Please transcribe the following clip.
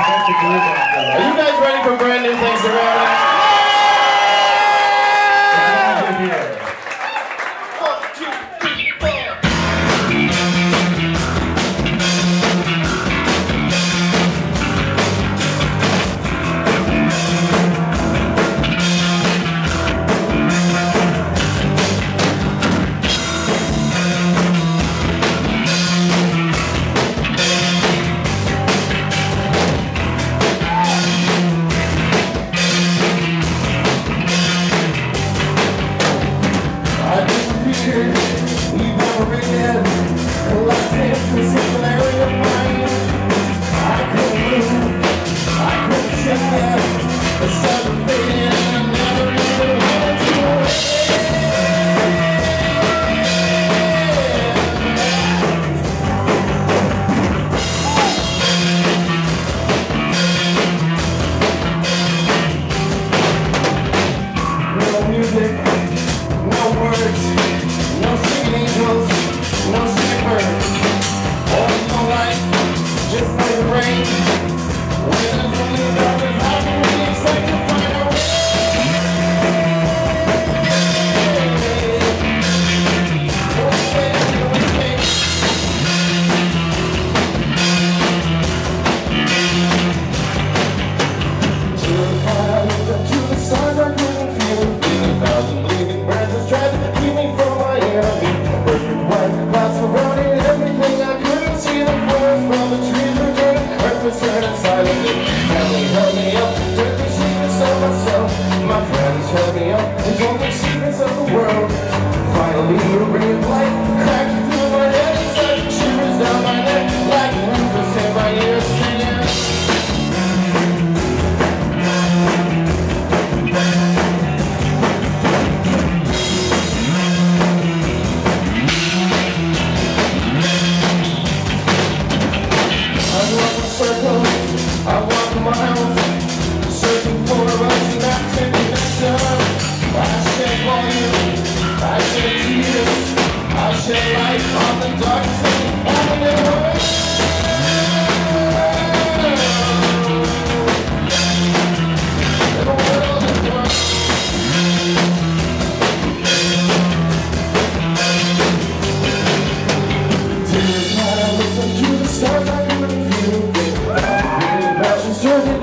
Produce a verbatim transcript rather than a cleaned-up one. Get your groove on, brother. Are you guys ready for Brandon Thanks the Railroad? Sure.